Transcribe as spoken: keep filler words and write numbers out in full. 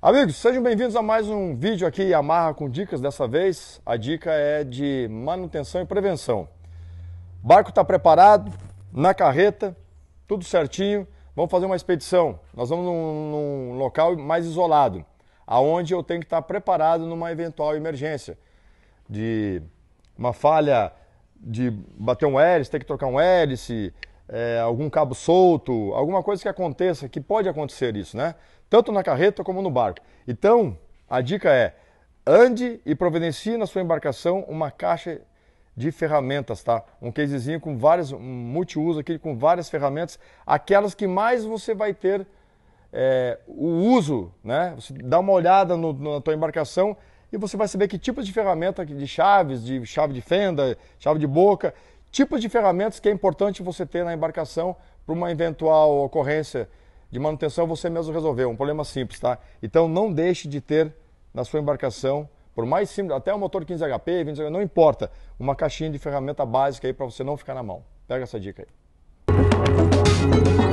Amigos, sejam bem-vindos a mais um vídeo aqui Yamaha com dicas. Dessa vez a dica é de manutenção e prevenção. O barco está preparado, na carreta, tudo certinho. Vamos fazer uma expedição. Nós vamos num, num local mais isolado, aonde eu tenho que estar preparado numa eventual emergência. De uma falha, de bater um hélice, ter que trocar um hélice, é, algum cabo solto, alguma coisa que aconteça, que pode acontecer isso, né? Tanto na carreta como no barco. Então, a dica é, ande e providencie na sua embarcação uma caixa de ferramentas, tá? Um casezinho com várias, um multiuso aqui com várias ferramentas, aquelas que mais você vai ter é, o uso, né? Você dá uma olhada no, na tua embarcação e você vai saber que tipos de ferramenta, de chaves, de chave de fenda, chave de boca, tipos de ferramentas que é importante você ter na embarcação para uma eventual ocorrência de manutenção, você mesmo resolver, um problema simples, tá? Então não deixe de ter na sua embarcação, por mais simples, até um motor quinze H P, vinte H P, não importa, uma caixinha de ferramenta básica aí para você não ficar na mão. Pega essa dica aí.